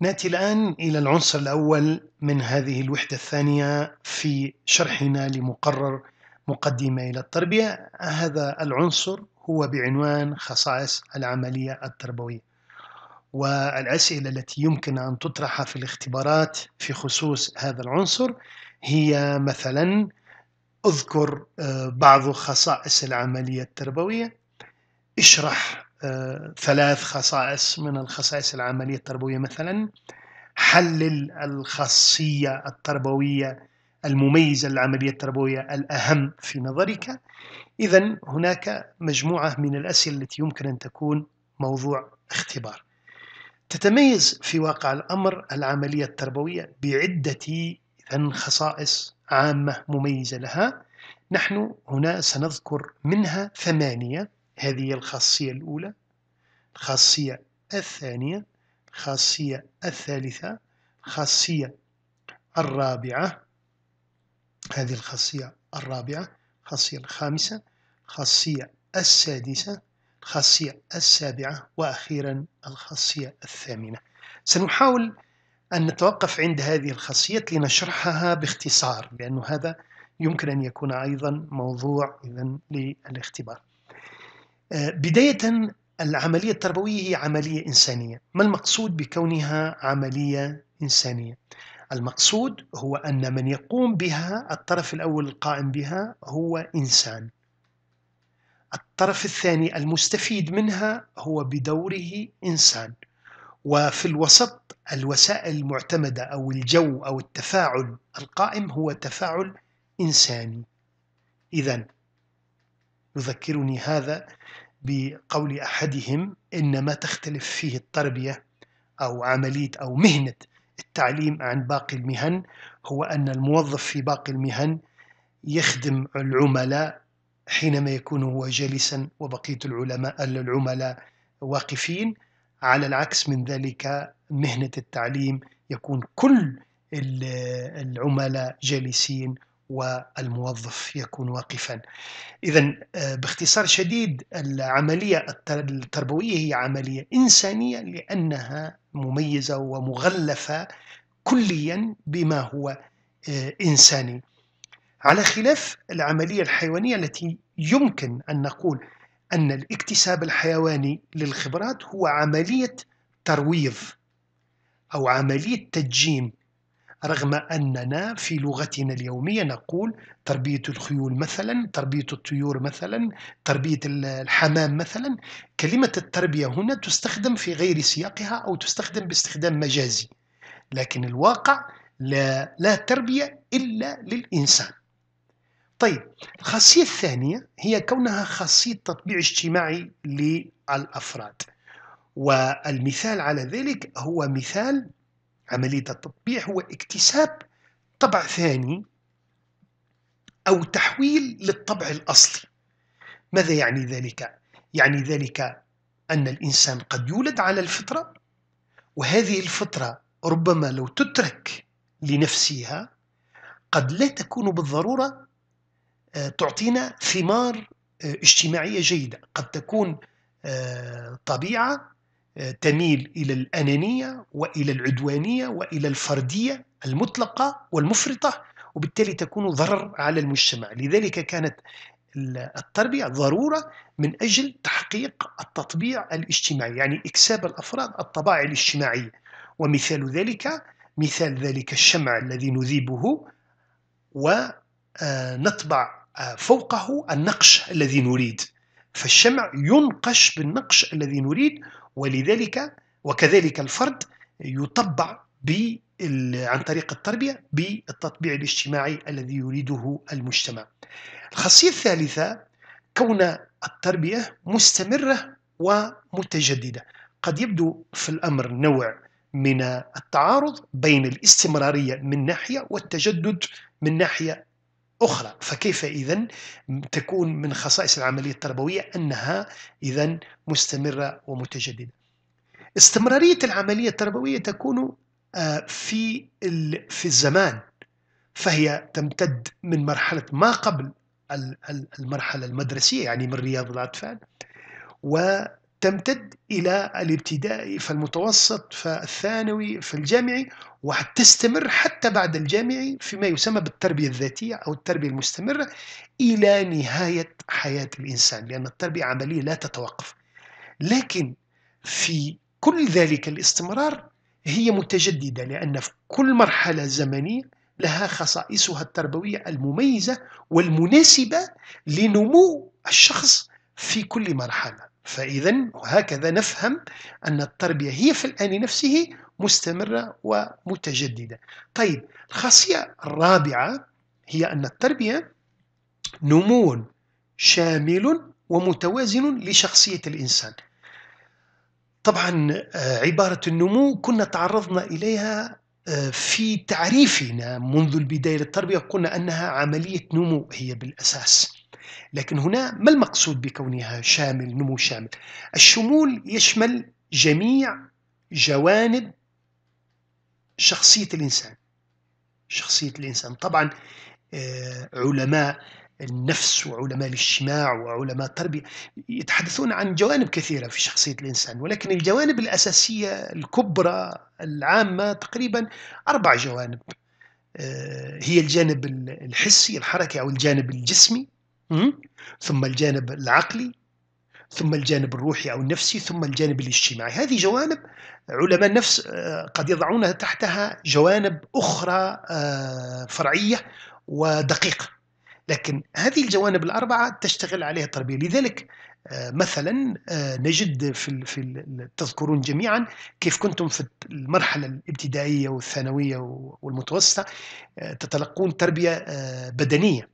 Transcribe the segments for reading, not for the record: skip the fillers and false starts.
نأتي الآن إلى العنصر الأول من هذه الوحدة الثانية في شرحنا لمقرر مقدمة إلى التربية. هذا العنصر هو بعنوان خصائص العملية التربوية، والأسئلة التي يمكن أن تطرح في الاختبارات في خصوص هذا العنصر هي مثلا: اذكر بعض خصائص العملية التربوية، اشرح ثلاث خصائص من الخصائص العملية التربوية مثلا، حلل الخاصية التربوية المميزة للعملية التربوية الأهم في نظرك. إذن هناك مجموعة من الأسئلة التي يمكن أن تكون موضوع اختبار. تتميز في واقع الأمر العملية التربوية بعدة خصائص عامة مميزة لها. نحن هنا سنذكر منها 8. هذه الخاصية الأولى، الخاصية الثانية، الخاصية الثالثة، الخاصية الرابعة، هذه الخاصية الرابعة، الخاصية الخامسة، الخاصية السادسة، الخاصية السابعة، وأخيرا الخاصية الثامنة. سنحاول أن نتوقف عند هذه الخاصيات لنشرحها باختصار، لأن هذا يمكن أن يكون أيضا موضوع للاختبار. بداية، العملية التربوية هي عملية إنسانية. ما المقصود بكونها عملية إنسانية؟ المقصود هو أن من يقوم بها، الطرف الأول القائم بها، هو إنسان. الطرف الثاني المستفيد منها هو بدوره إنسان. وفي الوسط الوسائل المعتمدة أو الجو أو التفاعل القائم هو تفاعل إنساني. إذن يذكرني هذا بقول أحدهم: إنما تختلف فيه التربية أو عملية أو مهنة التعليم عن باقي المهن هو أن الموظف في باقي المهن يخدم العملاء حينما يكون هو جالسا وبقية العملاء واقفين. على العكس من ذلك، مهنة التعليم يكون كل العملاء جالسين والموظف يكون واقفا. إذن باختصار شديد، العملية التربوية هي عملية إنسانية لأنها مميزة ومغلفة كليا بما هو إنساني، على خلاف العملية الحيوانية التي يمكن أن نقول أن الاكتساب الحيواني للخبرات هو عملية ترويض أو عملية تدجين، رغم أننا في لغتنا اليومية نقول تربية الخيول مثلا، تربية الطيور مثلا، تربية الحمام مثلا. كلمة التربية هنا تستخدم في غير سياقها أو تستخدم باستخدام مجازي، لكن الواقع لا تربية إلا للإنسان. طيب، الخاصية الثانية هي كونها خاصية تطبيع اجتماعي للأفراد، والمثال على ذلك هو مثال عملية التطبيع، هو اكتساب طبع ثاني أو تحويل للطبع الأصلي. ماذا يعني ذلك؟ يعني ذلك أن الإنسان قد يولد على الفطرة، وهذه الفطرة ربما لو تترك لنفسها قد لا تكون بالضرورة تعطينا ثمار اجتماعية جيدة. قد تكون طبيعة تميل إلى الأنانية وإلى العدوانية وإلى الفردية المطلقة والمفرطة، وبالتالي تكون ضرر على المجتمع. لذلك كانت التربية ضرورة من أجل تحقيق التطبيع الاجتماعي، يعني إكساب الأفراد الطباع الاجتماعية. ومثال ذلك الشمع الذي نذيبه ونطبع فوقه النقش الذي نريد، فالشمع ينقش بالنقش الذي نريد، ولذلك وكذلك الفرد يطبع عن طريق التربية بالتطبيع الاجتماعي الذي يريده المجتمع. الخاصية الثالثة، كون التربية مستمرة ومتجددة. قد يبدو في الأمر نوع من التعارض بين الاستمرارية من ناحية والتجدد من ناحية أخرى، فكيف إذن تكون من خصائص العملية التربوية أنها إذن مستمرة ومتجددة؟ استمرارية العملية التربوية تكون في الزمان، فهي تمتد من مرحلة ما قبل المرحلة المدرسية، يعني من رياض الأطفال، تمتد إلى الابتدائي فالمتوسط فالثانوي فالجامعي، وتستمر حتى بعد الجامعي فيما يسمى بالتربية الذاتية أو التربية المستمرة إلى نهاية حياة الإنسان، لأن التربية عملية لا تتوقف. لكن في كل ذلك الاستمرار هي متجددة، لأن في كل مرحلة زمنية لها خصائصها التربوية المميزة والمناسبة لنمو الشخص في كل مرحلة. فإذن هكذا نفهم أن التربية هي في الآن نفسه مستمرة ومتجددة. طيب، الخاصية الرابعة هي أن التربية نمو شامل ومتوازن لشخصية الإنسان. طبعا عبارة النمو كنا تعرضنا إليها في تعريفنا منذ البداية للتربية، قلنا أنها عملية نمو هي بالأساس، لكن هنا ما المقصود بكونها شامل، نمو شامل؟ الشمول يشمل جميع جوانب شخصية الإنسان. طبعا علماء النفس وعلماء الاجتماع وعلماء التربية يتحدثون عن جوانب كثيرة في شخصية الإنسان، ولكن الجوانب الأساسية الكبرى العامة تقريبا 4 جوانب، هي الجانب الحسي الحركي أو الجانب الجسمي، ثم الجانب العقلي، ثم الجانب الروحي أو النفسي، ثم الجانب الاجتماعي. هذه جوانب علماء النفس قد يضعونها تحتها جوانب أخرى فرعية ودقيقة، لكن هذه الجوانب 4 تشتغل عليها التربية. لذلك مثلا نجد تذكرون جميعا كيف كنتم في المرحلة الابتدائية والثانوية والمتوسطة تتلقون تربية بدنية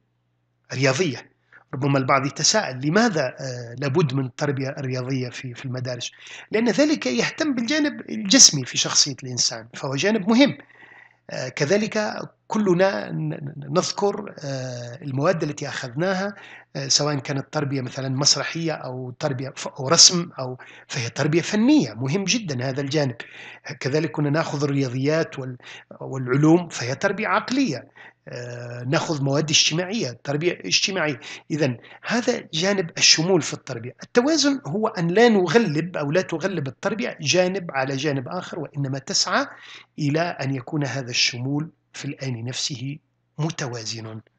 رياضية. ربما البعض يتساءل لماذا لابد من التربية الرياضية في المدارس؟ لأن ذلك يهتم بالجانب الجسمي في شخصية الإنسان، فهو جانب مهم. كذلك كلنا نذكر المواد التي أخذناها، سواء كانت تربية مثلا مسرحية أو تربية أو رسم، أو فهي تربية فنية، مهم جدا هذا الجانب. كذلك كنا نأخذ الرياضيات والعلوم، فهي تربية عقلية. نأخذ مواد اجتماعية، تربية اجتماعية. إذن هذا جانب الشمول في التربية. التوازن هو أن لا نغلب أو لا تغلب التربية جانب على جانب آخر، وإنما تسعى إلى أن يكون هذا الشمول في الآن نفسه متوازن.